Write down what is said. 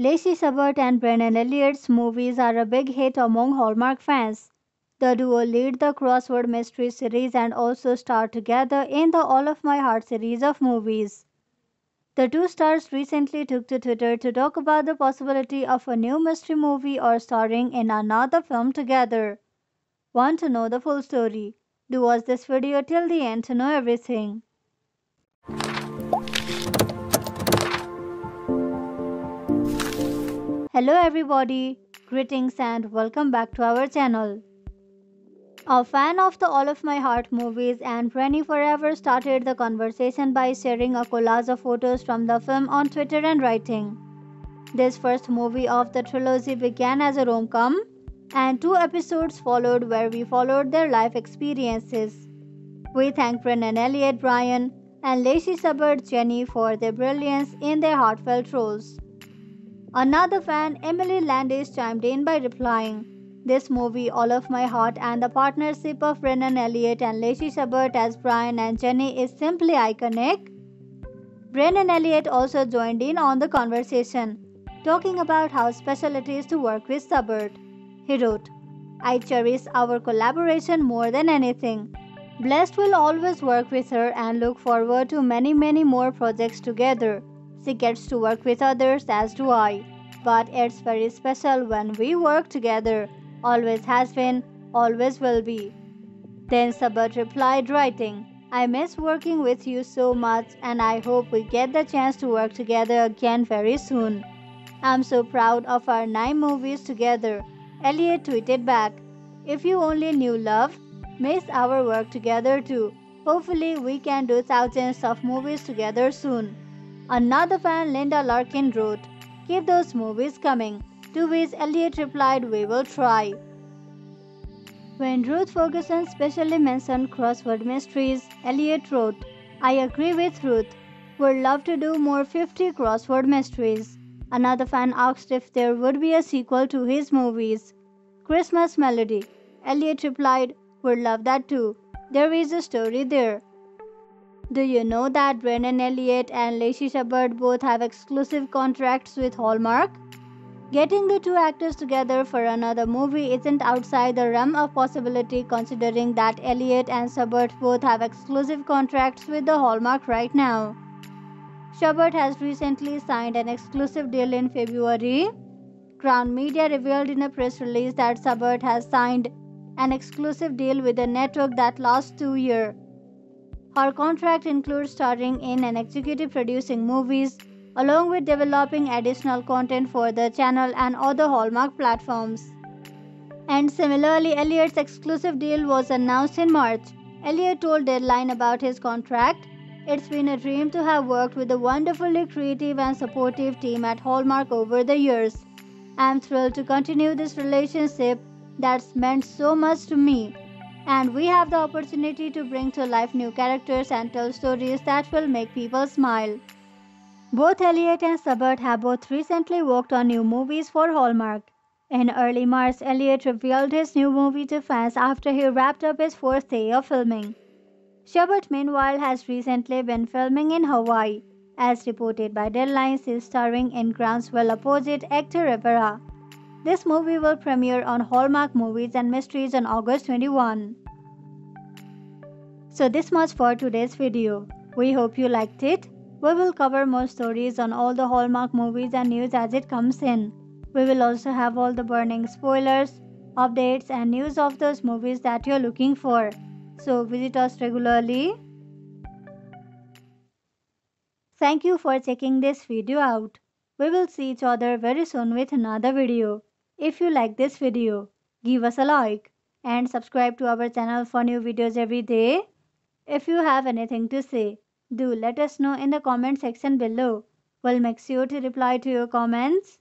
Lacey Chabert and Brennan Elliott's movies are a big hit among Hallmark fans. The duo lead the Crossword Mysteries series and also star together in the All of My Heart series of movies. The two stars recently took to Twitter to talk about the possibility of a new mystery movie or starring in another film together. Want to know the full story? Do watch this video till the end to know everything. Hello everybody, greetings and welcome back to our channel. A fan of the All of My Heart movies, Ann-Brennie Forever started the conversation by sharing a collage of photos from the film on Twitter and writing, "This first movie of the trilogy began as a rom-com, and two episodes followed where we followed their life experiences. We thank Brennan Elliott, Brian, and Lacey Chabert, Jenny, for their brilliance in their heartfelt roles." Another fan, Emily Landis, chimed in by replying, "This movie, All of My Heart, and the partnership of Brennan Elliott and Lacey Chabert as Brian and Jenny is simply iconic." Brennan Elliott also joined in on the conversation, talking about how special it is to work with Chabert. He wrote, "I cherish our collaboration more than anything. Blessed will always work with her and look forward to many more projects together. She gets to work with others, as do I, but it's very special when we work together. Always has been, always will be." Then Chabert replied writing, "I miss working with you so much and I hope we get the chance to work together again very soon. I'm so proud of our 9 movies together." Elliott tweeted back, "If you only knew, love, miss our work together too. Hopefully we can do thousands of movies together soon." Another fan, Linda Larkin, wrote, "Keep those movies coming," to which Elliott replied, "We will try." When Ruth Ferguson specially mentioned Crossword Mysteries, Elliott wrote, "I agree with Ruth. Would love to do more 50 crossword mysteries." Another fan asked if there would be a sequel to his movies, Christmas Melody. Elliott replied, "Would love that too. There is a story there." Do you know that Brennan Elliott and Lacey Chabert both have exclusive contracts with Hallmark? Getting the two actors together for another movie isn't outside the realm of possibility, considering that Elliott and Chabert both have exclusive contracts with the Hallmark right now. Chabert has recently signed an exclusive deal in February. Crown Media revealed in a press release that Chabert has signed an exclusive deal with a network that lasts 2 years. Her contract includes starring in and executive producing movies, along with developing additional content for the channel and other Hallmark platforms. And similarly, Elliott's exclusive deal was announced in March. Elliott told Deadline about his contract, "It's been a dream to have worked with the wonderfully creative and supportive team at Hallmark over the years. I'm thrilled to continue this relationship that's meant so much to me. And we have the opportunity to bring to life new characters and tell stories that will make people smile." Both Elliott and Chabert have both recently worked on new movies for Hallmark. In early March, Elliott revealed his new movie to fans after he wrapped up his 4th day of filming. Chabert, meanwhile, has recently been filming in Hawaii. As reported by Deadline, she is starring in Groundswell opposite actor Rivera. This movie will premiere on Hallmark Movies and Mysteries on August 21. So this much for today's video. We hope you liked it. We will cover more stories on all the Hallmark movies and news as it comes in. We will also have all the burning spoilers, updates and news of those movies that you're looking for. So visit us regularly. Thank you for checking this video out. We will see each other very soon with another video. If you like this video, give us a like and subscribe to our channel for new videos every day. If you have anything to say, do let us know in the comment section below. We'll make sure to reply to your comments.